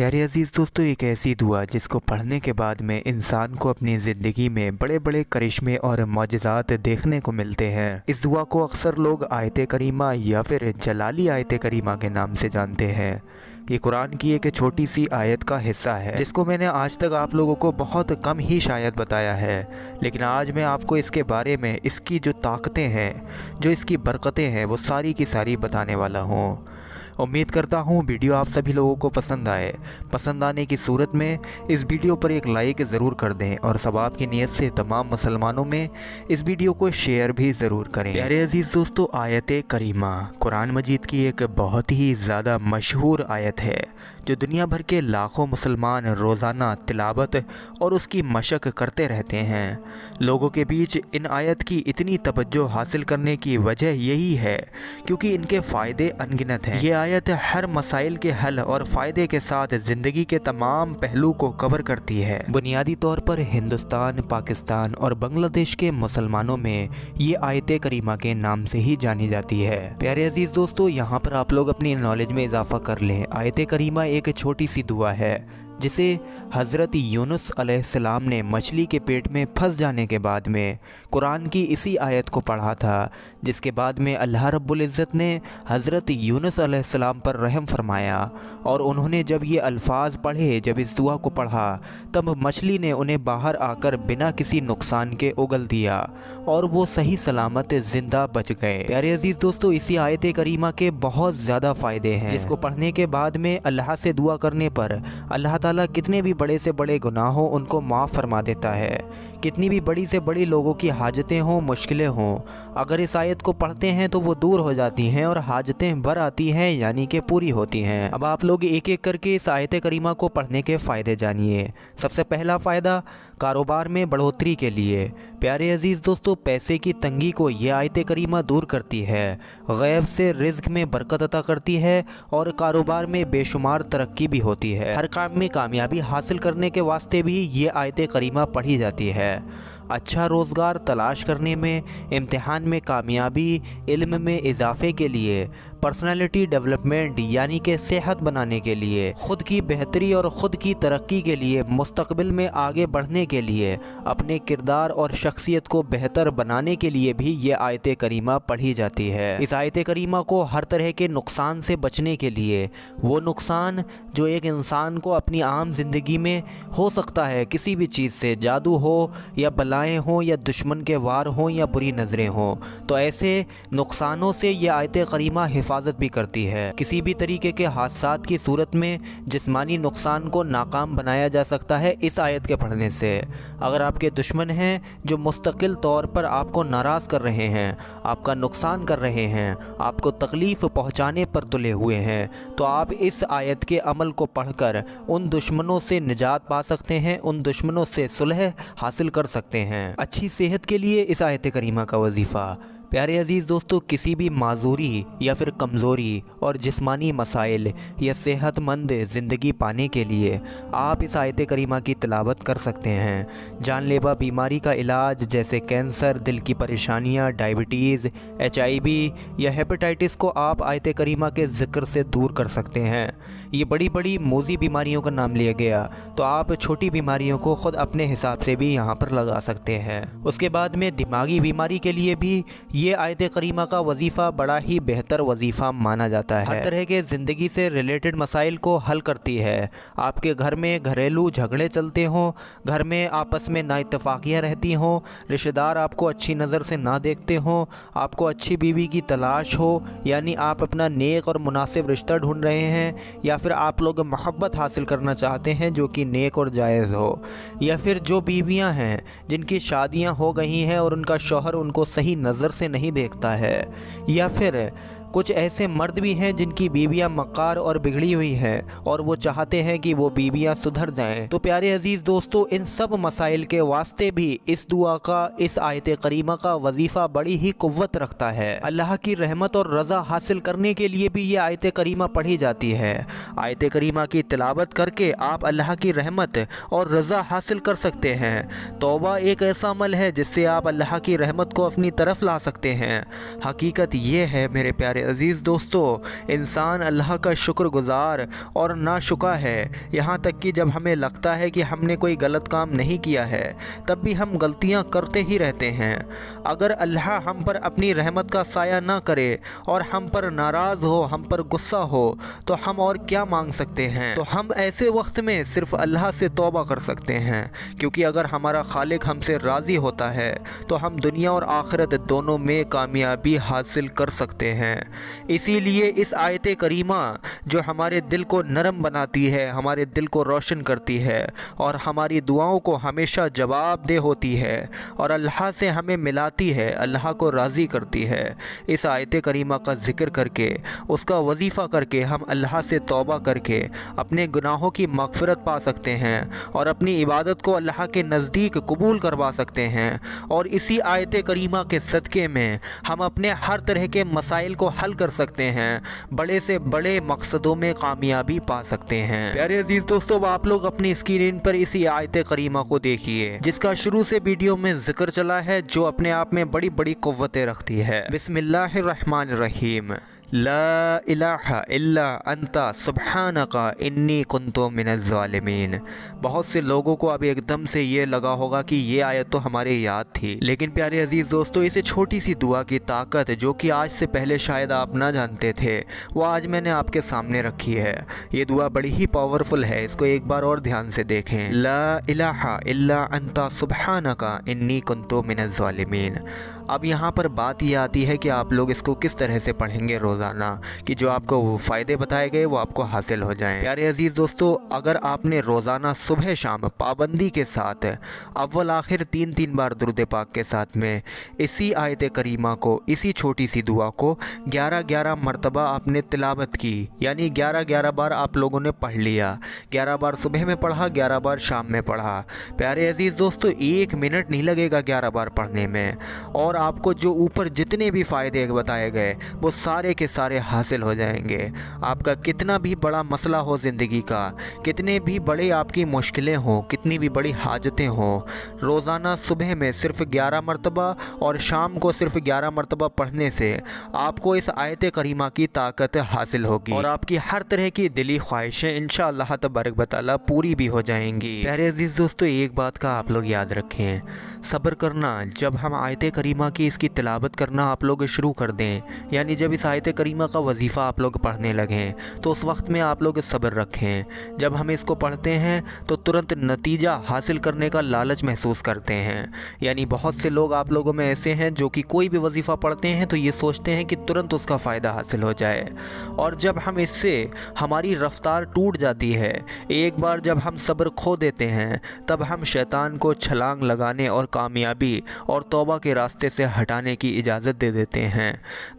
प्यारे अज़ीज़ दोस्तों, एक ऐसी दुआ जिसको पढ़ने के बाद में इंसान को अपनी ज़िंदगी में बड़े बड़े करिश्मे और मौजज़ात देखने को मिलते हैं। इस दुआ को अक्सर लोग आयते करीमा या फिर जलाली आयते करीमा के नाम से जानते हैं। ये कुरान की एक छोटी सी आयत का हिस्सा है जिसको मैंने आज तक आप लोगों को बहुत कम ही शायद बताया है, लेकिन आज मैं आपको इसके बारे में, इसकी जो ताकतें हैं, जो इसकी बरकतें हैं, वो सारी की सारी बताने वाला हूँ। उम्मीद करता हूँ वीडियो आप सभी लोगों को पसंद आए। पसंद आने की सूरत में इस वीडियो पर एक लाइक ज़रूर कर दें और सवाब की नीयत से तमाम मुसलमानों में इस वीडियो को शेयर भी ज़रूर करें। प्यारे अज़ीज़ दोस्तों, आयत करीमा कुरान मजीद की एक बहुत ही ज़्यादा मशहूर आयत है जो दुनिया भर के लाखों मुसलमान रोज़ाना तिलावत और उसकी मशक करते रहते हैं। लोगों के बीच इन आयत की इतनी तवज्जो हासिल करने की वजह यही है क्योंकि इनके फ़ायदे अनगिनत हैं। ये आयत हर मसाइल के हल और फ़ायदे के साथ ज़िंदगी के तमाम पहलू को कवर करती है। बुनियादी तौर पर हिंदुस्तान, पाकिस्तान और बांग्लादेश के मुसलमानों में ये आयत करीमा के नाम से ही जानी जाती है। प्यारे अज़ीज़ दोस्तों, यहाँ पर आप लोग अपनी नॉलेज में इजाफा कर लें। आयत करीमा एक छोटी सी दुआ है जिसे हज़रत यूनुस अलैहिस्सलाम ने मछली के पेट में फंस जाने के बाद में कुरान की इसी आयत को पढ़ा था, जिसके बाद में अल्लाह रब्बुल इज़्ज़त ने हज़रत यूनुस अलैहिस्सलाम पर रहम फरमाया और उन्होंने जब ये अल्फाज पढ़े, जब इस दुआ को पढ़ा, तब मछली ने उन्हें बाहर आकर बिना किसी नुकसान के उगल दिया और वो सही सलामत ज़िंदा बच गए। प्यारे अज़ीज़ दोस्तों, इसी आयत करीमा के बहुत ज़्यादा फ़ायदे हैं जिसको पढ़ने के बाद में अल्लाह से दुआ करने पर अल्लाह ताला कितने भी बड़े से बड़े गुनाहों उनको माफ़ फरमा देता है। कितनी भी बड़ी से बड़ी लोगों की हाजतें हों, मुश्किलें हों, अगर इस आयत को पढ़ते हैं तो वो दूर हो जाती हैं और हाजतें भर आती हैं, यानी कि पूरी होती हैं। अब आप लोग एक एक करके इस आयत करीमा को पढ़ने के फ़ायदे जानिए। सबसे पहला फ़ायदा, कारोबार में बढ़ोतरी के लिए। प्यारे अज़ीज़ दोस्तों, पैसे की तंगी को यह आयत करीमा दूर करती है, गैब से रिज्क में बरकत अता करती है और कारोबार में बेशुमार तरक्की भी होती है। हर काम में कामयाबी हासिल करने के वास्ते भी ये आयत करीमा पढ़ी जाती है। अच्छा रोज़गार तलाश करने में, इम्तिहान में कामयाबी, इल्म में इजाफे के लिए, पर्सनालिटी डेवलपमेंट यानी कि सेहत बनाने के लिए, ख़ुद की बेहतरी और ख़ुद की तरक्की के लिए, मुस्तकबिल में आगे बढ़ने के लिए, अपने किरदार और शख्सियत को बेहतर बनाने के लिए भी ये आयत करीमा पढ़ी जाती है। इस आयत करीमा को हर तरह के नुकसान से बचने के लिए, वो नुकसान जो एक इंसान को अपनी आम ज़िंदगी में हो सकता है, किसी भी चीज़ से, जादू हो या बलाएँ हों या दुश्मन के वार हों या बुरी नज़रें हों, तो ऐसे नुकसानों से यह आयत करीमा हिफाजत भी करती है। किसी भी तरीके के हादसात की सूरत में जिस्मानी नुकसान को नाकाम बनाया जा सकता है इस आयत के पढ़ने से। अगर आपके दुश्मन हैं जो मुस्तकिल तौर पर आपको नाराज़ कर रहे हैं, आपका नुकसान कर रहे हैं, आपको तकलीफ़ पहुँचाने पर तुले हुए हैं, तो आप इस आयत के अमल को पढ़कर उन दुश्मनों से निजात पा सकते हैं, उन दुश्मनों से सुलह हासिल कर सकते हैं। अच्छी सेहत के लिए इस आयत करीमा का वजीफ़ा। प्यारे अज़ीज़ दोस्तों, किसी भी माजूरी या फिर कमज़ोरी और जिस्मानी मसाइल या सेहतमंद ज़िंदगी पाने के लिए आप इस आयत करीमा की तिलावत कर सकते हैं। जानलेवा बीमारी का इलाज जैसे कैंसर, दिल की परेशानियां, डायबिटीज़, HIV या हेपेटाइटिस को आप आयत करीमा के ज़िक्र से दूर कर सकते हैं। ये बड़ी बड़ी मोजी बीमारियों का नाम लिया गया, तो आप छोटी बीमारियों को ख़ुद अपने हिसाब से भी यहाँ पर लगा सकते हैं। उसके बाद में दिमागी बीमारी के लिए भी ये आयत करीमा का वजीफ़ा बड़ा ही बेहतर वजीफ़ा माना जाता है। हर तरह के ज़िंदगी से रिलेटेड मसाइल को हल करती है। आपके घर में घरेलू झगड़े चलते हों, घर में आपस में नाइतफाकियाँ रहती हों, रिश्तेदार आपको अच्छी नज़र से ना देखते हों, आपको अच्छी बीवी की तलाश हो, यानी आप अपना नेक और मुनासिब रिश्ता ढूंढ रहे हैं, या फिर आप लोग मोहब्बत हासिल करना चाहते हैं जो कि नेक और जायज़ हो, या फिर जो बीवियाँ हैं जिनकी शादियाँ हो गई हैं और उनका शौहर उनको सही नज़र से नहीं देखता है, या फिर कुछ ऐसे मर्द भी हैं जिनकी बीवियां मक्कार और बिगड़ी हुई हैं और वो चाहते हैं कि वो बीवियां सुधर जाएं। तो प्यारे अज़ीज़ दोस्तों, इन सब मसाइल के वास्ते भी इस दुआ का, इस आयत करीमा का वजीफ़ा बड़ी ही कुव्वत रखता है। अल्लाह की रहमत और रज़ा हासिल करने के लिए भी ये आयत करीमा पढ़ी जाती है। आयत करीमा की तिलावत करके आप अल्लाह की रहमत और रज़ा हासिल कर सकते हैं। तौबा एक ऐसा अमल है जिससे आप अल्लाह की रहमत को अपनी तरफ ला सकते हैं। हकीकत ये है मेरे प्यारे प्यारे अज़ीज़ दोस्तों, इंसान अल्लाह का शुक्रगुज़ार और नाशुका है। यहाँ तक कि जब हमें लगता है कि हमने कोई गलत काम नहीं किया है तब भी हम गलतियाँ करते ही रहते हैं। अगर अल्लाह हम पर अपनी रहमत का साया ना करे और हम पर नाराज़ हो, हम पर गुस्सा हो, तो हम और क्या मांग सकते हैं। तो हम ऐसे वक्त में सिर्फ़ अल्लाह से तौबा कर सकते हैं, क्योंकि अगर हमारा खालिक हमसे राज़ी होता है तो हम दुनिया और आखिरत दोनों में कामयाबी हासिल कर सकते हैं। इसीलिए इस आयते करीमा जो हमारे दिल को नरम बनाती है, हमारे दिल को रोशन करती है और हमारी दुआओं को हमेशा जवाबदेह होती है और अल्लाह से हमें मिलाती है, अल्लाह को राज़ी करती है, इस आयते करीमा का ज़िक्र करके, उसका वजीफ़ा करके हम अल्लाह से तौबा करके अपने गुनाहों की मग़फ़िरत पा सकते हैं और अपनी इबादत को अल्लाह के नज़दीक कबूल करवा सकते हैं। और इसी आयते करीमा के सदक़े में हम अपने हर तरह के मसाइल को हल कर सकते हैं, बड़े से बड़े मकसदों में कामयाबी पा सकते हैं। प्यारे अजीज़ दोस्तों, आप लोग अपनी स्क्रीन पर इसी आयते करीमा को देखिए जिसका शुरू से वीडियो में जिक्र चला है, जो अपने आप में बड़ी बड़ी कुव्वतें रखती है। बिस्मिल्लाहिर्रहमानिर्रहीम। ला इलाहा इल्ला अंता सुभानका इन्नी कुंतु मिनज़्ज़ालिमीन। बहुत से लोगों को अब एकदम से ये लगा होगा कि ये आयत तो हमारे याद थी, लेकिन प्यारे अजीज़ दोस्तों, इसे छोटी सी दुआ की ताकत जो कि आज से पहले शायद आप ना जानते थे, वो आज मैंने आपके सामने रखी है। ये दुआ बड़ी ही पावरफुल है, इसको एक बार और ध्यान से देखें। ला इलाहा इल्ला अंता सुभानका इन्नी कुंतु मिनज़्ज़ालिमीन। अब यहाँ पर बात ये आती है कि आप लोग इसको किस तरह से पढ़ेंगे रोज़ाना, कि जो आपको फ़ायदे बताए गए वो आपको हासिल हो जाएं। प्यारे अजीज़ दोस्तों, अगर आपने रोज़ाना सुबह शाम पाबंदी के साथ अव्वल आखिर तीन तीन बार दुरूद पाक के साथ में इसी आयत करीमा को, इसी छोटी सी दुआ को 11-11 मरतबा आपने तिलावत की, यानी 11-11 बार आप लोगों ने पढ़ लिया, 11 बार सुबह में पढ़ा, 11 बार शाम में पढ़ा। प्यारे अजीज़ दोस्तों, एक मिनट नहीं लगेगा 11 बार पढ़ने में, और आपको जो ऊपर जितने भी फ़ायदे बताए गए वो सारे के सारे हासिल हो जाएंगे। आपका कितना भी बड़ा मसला हो ज़िंदगी का, कितने भी बड़े आपकी मुश्किलें हों, कितनी भी बड़ी हाजतें हों, रोज़ाना सुबह में सिर्फ़ 11 मरतबा और शाम को सिर्फ़ 11 मरतबा पढ़ने से आपको इस आयते करीमा की ताकत हासिल होगी और आपकी हर तरह की दिली ख्वाहिशें इंशाअल्लाह तबरकत वतआला पूरी भी हो जाएंगी। प्यारे अज़ीज़ दोस्तों, एक बात का आप लोग याद रखें, सब्र करना। जब हम आयते करीमा कि इसकी तिलावत करना आप लोग शुरू कर दें, यानी जब इस आयत करीमा का वजीफ़ा आप लोग पढ़ने लगें, तो उस वक्त में आप लोग सब्र रखें। जब हम इसको पढ़ते हैं तो तुरंत नतीजा हासिल करने का लालच महसूस करते हैं, यानी बहुत से लोग आप लोगों में ऐसे हैं जो कि कोई भी वजीफ़ा पढ़ते हैं तो ये सोचते हैं कि तुरंत उसका फ़ायदा हासिल हो जाए, और जब हम इससे हमारी रफ्तार टूट जाती है, एक बार जब हम सब्र खो देते हैं, तब हम शैतान को छलांग लगाने और कामयाबी और तौबा के रास्ते से हटाने की इजाज़त दे देते हैं।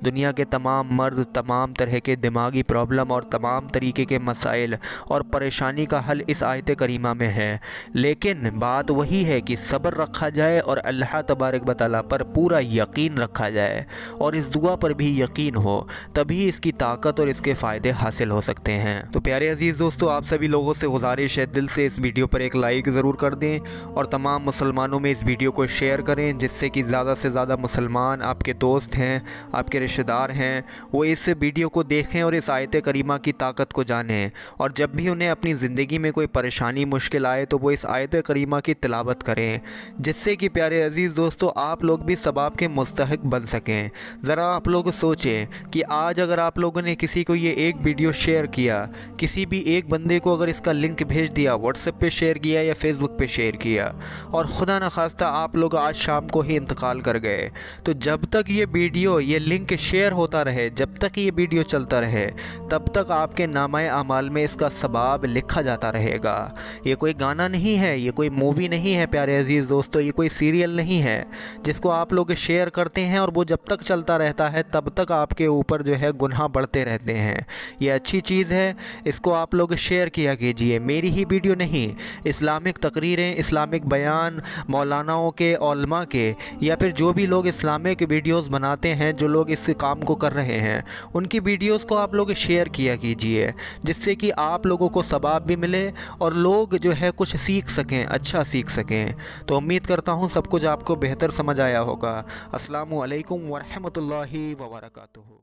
दुनिया के तमाम मर्ज़, तमाम तरह के दिमागी प्रॉब्लम और तमाम तरीके के मसाइल और परेशानी का हल इस आयत करीमा में है, लेकिन बात वही है कि सब्र रखा जाए और अल्लाह तबारक वतआला पर पूरा यकीन रखा जाए और इस दुआ पर भी यकीन हो, तभी इसकी ताकत और इसके फ़ायदे हासिल हो सकते हैं। तो प्यारे अजीज़ दोस्तों, आप सभी लोगों से गुजारिश है, दिल से इस वीडियो पर एक लाइक ज़रूर कर दें और तमाम मुसलमानों में इस वीडियो को शेयर करें, जिससे कि ज़्यादा से ज़्यादा मुसलमान आपके दोस्त हैं, आपके रिश्तेदार हैं, वो इस वीडियो को देखें और इस आयते करीमा की ताकत को जानें, और जब भी उन्हें अपनी ज़िंदगी में कोई परेशानी मुश्किल आए तो वो इस आयते करीमा की तिलावत करें, जिससे कि प्यारे अजीज़ दोस्तों आप लोग भी सवाब के मुस्तहक बन सकें। ज़रा आप लोग सोचें कि आज अगर आप लोगों ने किसी को ये एक वीडियो शेयर किया, किसी भी एक बंदे को अगर इसका लिंक भेज दिया, व्हाट्सएप पर शेयर किया या फेसबुक पर शेयर किया, और खुदा न खास्ता आप लोग आज शाम को ही इंतकाल कर गए, तो जब तक ये वीडियो, ये लिंक शेयर होता रहे, जब तक ये वीडियो चलता रहे, तब तक आपके नामाए अमाल में इसका सवाब लिखा जाता रहेगा। ये कोई गाना नहीं है, ये कोई मूवी नहीं है प्यारे अजीज़ दोस्तों, ये कोई सीरियल नहीं है जिसको आप लोग शेयर करते हैं और वो जब तक चलता रहता है तब तक आपके ऊपर जो है गुनाह बढ़ते रहते हैं। ये अच्छी चीज़ है, इसको आप लोग शेयर किया कीजिए। मेरी ही वीडियो नहीं, इस्लामिक तकरीरें, इस्लामिक बयान, मौलानाओं के, उलमा के, या फिर जो भी लोग इस्लामिक वीडियोस बनाते हैं, जो लोग इस काम को कर रहे हैं, उनकी वीडियोस को आप लोग शेयर किया कीजिए, जिससे कि आप लोगों को सवाब भी मिले और लोग जो है कुछ सीख सकें, अच्छा सीख सकें। तो उम्मीद करता हूँ सब कुछ आपको बेहतर समझ आया होगा। अस्सलामुअलैकुम वारहमतुल्लाहि वबारकातुह।